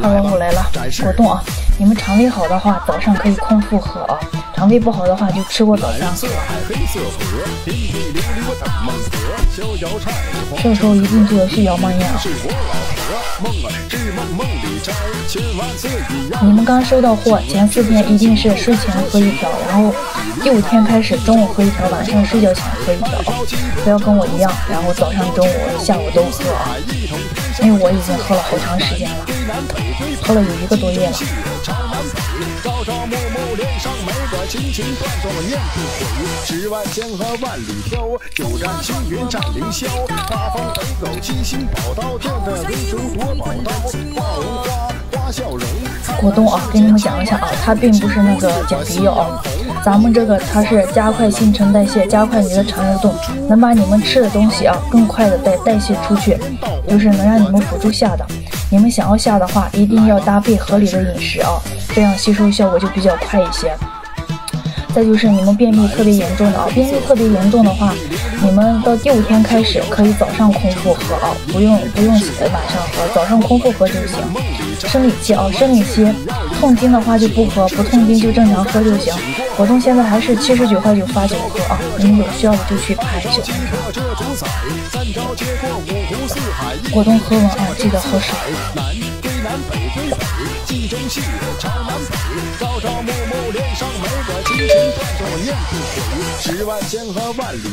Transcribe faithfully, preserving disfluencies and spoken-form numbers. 让我母来了，果冻啊！你们肠胃好的话，早上可以空腹喝啊；肠胃不好的话，就吃过早上。这时候一定就有续摇梦魇啊！你们刚收到货前四天一定是睡前喝一条，然后第五天开始中午喝一条，晚上睡觉前喝一条，不要跟我一样，然后早上、中午、下午都喝啊！因为我已经喝了好长时间了。 喝了有一个多月了。果冻啊，给你们讲一下啊，它并不是那个减肥药啊，咱们这个它是加快新陈代谢，加快你的肠蠕动，能把你们吃的东西啊更快的代代谢出去，就是能让你们辅助下的。 你们想要下的话，一定要搭配合理的饮食啊，这样吸收效果就比较快一些。再就是你们便秘特别严重的啊，便秘特别严重的话，你们到第五天开始可以早上空腹喝啊，不用不用晚上喝，早上空腹喝就行。生理期啊，生理期痛经的话就不喝，不痛经就正常喝就行。果冻现在还是七十九块九发九盒啊，你们有需要的就去排九盒。果冻喝完啊，记得喝水。 南北归北，冀中西，朝南北。朝朝暮暮，脸上没个清清，断断念不悔。十万千和万里。